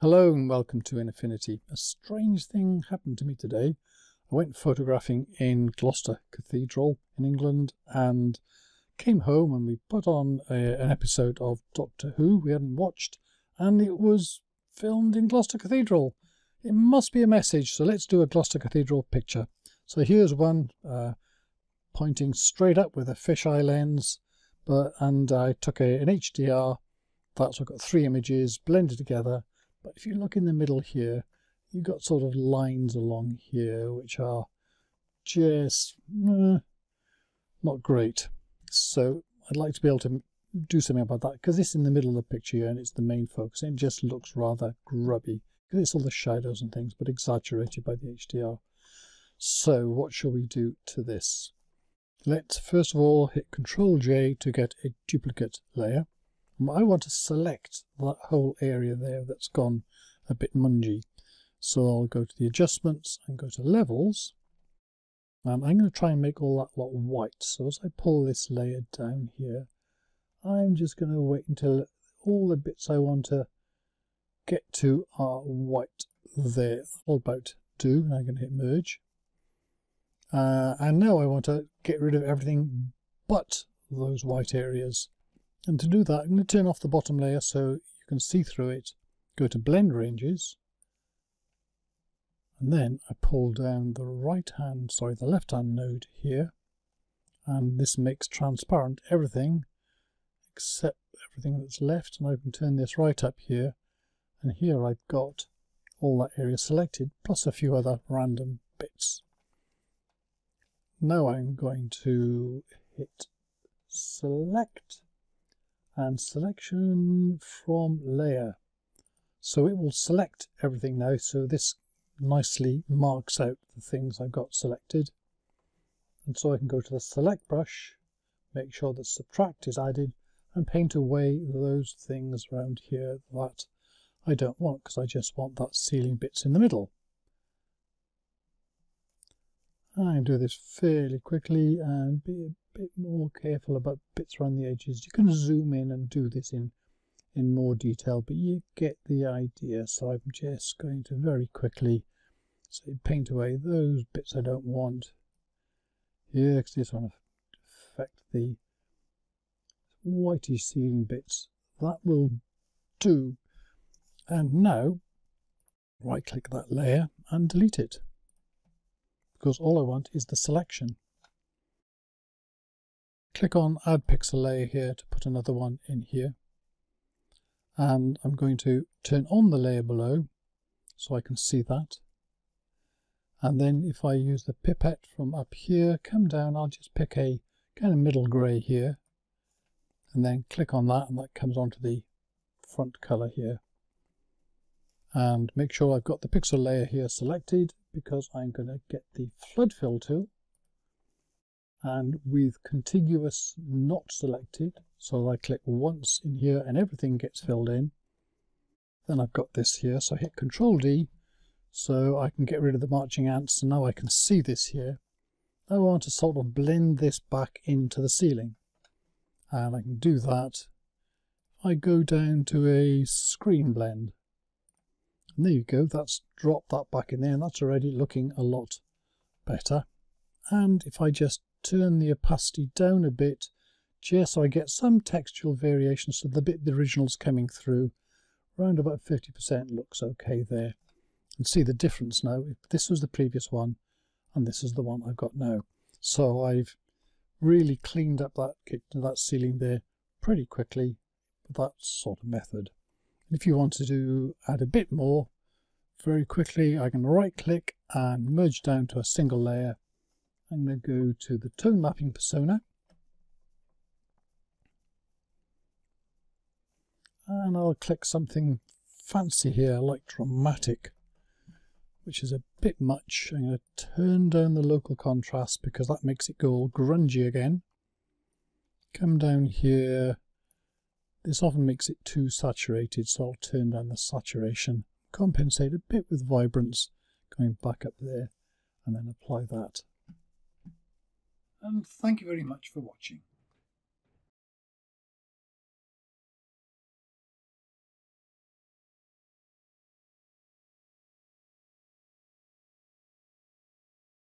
Hello and welcome to InAffinity. A strange thing happened to me today. I went photographing in Gloucester Cathedral in England and came home and we put on an episode of Doctor Who we hadn't watched, and it was filmed in Gloucester Cathedral. It must be a message, so let's do a Gloucester Cathedral picture. So here's one pointing straight up with a fisheye lens, and I took an HDR. That's, I've got three images blended together. But if you look in the middle here, you've got sort of lines along here which are just not great. So I'd like to be able to do something about that, because it's in the middle of the picture here and it's the main focus. It just looks rather grubby because it's all the shadows and things, but exaggerated by the HDR. So what shall we do to this? Let's first of all hit Ctrl J to get a duplicate layer. I want to select that whole area there that's gone a bit mungy. So I'll go to the adjustments and go to levels. I'm going to try and make all that lot white. So as I pull this layer down here, I'm just going to wait until all the bits I want to get to are white there. All about do, and I'm going to hit merge. And now I want to get rid of everything but those white areas. And to do that, I'm going to turn off the bottom layer so you can see through it. Go to Blend Ranges, and then I pull down the left-hand node here, and this makes transparent everything except everything that's left. And I can turn this right up here, and here I've got all that area selected plus a few other random bits. Now I'm going to hit Select and Selection from Layer. So it will select everything now, so this nicely marks out the things I've got selected. And so I can go to the Select brush, make sure that Subtract is added, and paint away those things around here that I don't want, because I just want that ceiling bits in the middle. I can do this fairly quickly and be a bit more careful about bits around the edges. You can zoom in and do this in more detail, but you get the idea. So I'm just going to very quickly paint away those bits I don't want here, because this one affects the whitish ceiling bits. That will do. And now right click that layer and delete it, because all I want is the selection. Click on Add Pixel Layer here to put another one in here. And I'm going to turn on the layer below so I can see that. And then if I use the pipette from up here, come down, I'll just pick a kind of middle grey here. And then click on that, and that comes onto the front colour here. And make sure I've got the pixel layer here selected, because I'm going to get the flood fill tool, and with contiguous not selected, so I click once in here and everything gets filled in. Then I've got this here, so I hit Control D so I can get rid of the marching ants, and now I can see this here. I want to sort of blend this back into the ceiling, and I can do that. I go down to a screen blend. And there you go, that's dropped that back in there, and that's already looking a lot better. And if I just turn the opacity down a bit, just so I get some textural variation, so the bit the original's coming through, around about 50% looks okay there. And see the difference now, if this was the previous one and this is the one I've got now. So I've really cleaned up that ceiling there pretty quickly with that sort of method. If you want to add a bit more, very quickly I can right click and merge down to a single layer. I'm going to go to the tone mapping persona, and I'll click something fancy here like dramatic, which is a bit much. I'm going to turn down the local contrast because that makes it go all grungy again. Come down here. This often makes it too saturated, so I'll turn down the saturation, compensate a bit with vibrance, going back up there, and then apply that. And thank you very much for watching.